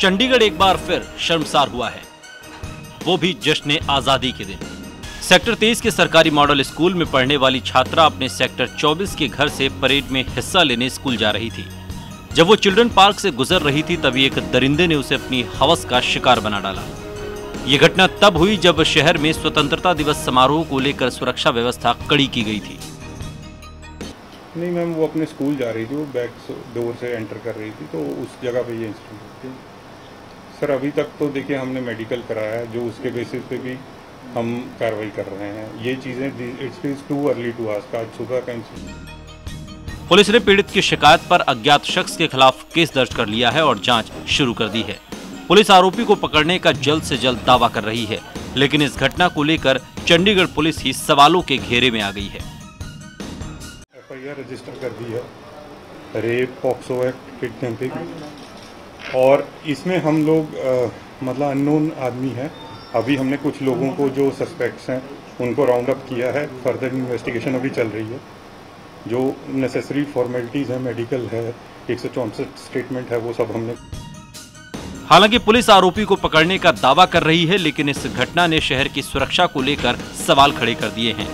चंडीगढ़ एक बार फिर शर्मसार हुआ है, वो भी जश्न आजादी के दिन। सेक्टर 23 के सरकारी मॉडल स्कूल में पढ़ने वाली छात्रा अपने सेक्टर 24 के घर से परेड में हिस्सा लेने स्कूल जा रही थी। जब वो चिल्ड्रन पार्क से गुजर रही थी तभी एक दरिंदे ने उसे अपनी हवस का शिकार बना डाला। ये घटना तब हुई जब शहर में स्वतंत्रता दिवस समारोह को लेकर सुरक्षा व्यवस्था कड़ी की गई थी। नहीं मैम, वो अपने स्कूल जा रही थी, वो बैक डोर से एंटर कर रही थी तो उस जगह पे ये इंसिडेंट होती है। सर अभी तक तो देखिए हमने मेडिकल कराया है, जो उसके बेसिस पे भी हम कार्रवाई कर रहे हैं। ये चीज़ें it's too early to ask. आज सुबह का इंसिडेंट। पुलिस ने पीड़ित की शिकायत पर अज्ञात शख्स के खिलाफ केस दर्ज कर लिया है और जाँच शुरू कर दी है। पुलिस आरोपी को पकड़ने का जल्द से जल्द दावा कर रही है, लेकिन इस घटना को लेकर चंडीगढ़ पुलिस ही सवालों के घेरे में आ गई है। एफआईआर रजिस्टर कर दी है, रेप पॉक्सो एक्ट, किडनैपिंग, और इसमें हम लोग मतलब अननोन आदमी है। अभी हमने कुछ लोगों को जो सस्पेक्ट्स हैं उनको राउंड अप किया है। फर्दर इन्वेस्टिगेशन अभी चल रही है, जो नेसेसरी फॉर्मेलिटीज है, मेडिकल है, 164 स्टेटमेंट है, वो सब हमने। हालांकि पुलिस आरोपी को पकड़ने का दावा कर रही है, लेकिन इस घटना ने शहर की सुरक्षा को लेकर सवाल खड़े कर दिए हैं।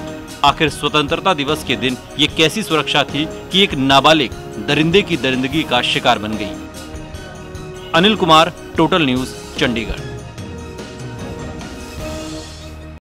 आखिर स्वतंत्रता दिवस के दिन ये कैसी सुरक्षा थी कि एक नाबालिग दरिंदे की दरिंदगी का शिकार बन गई। Anil Kumar, total news, Chandigarh.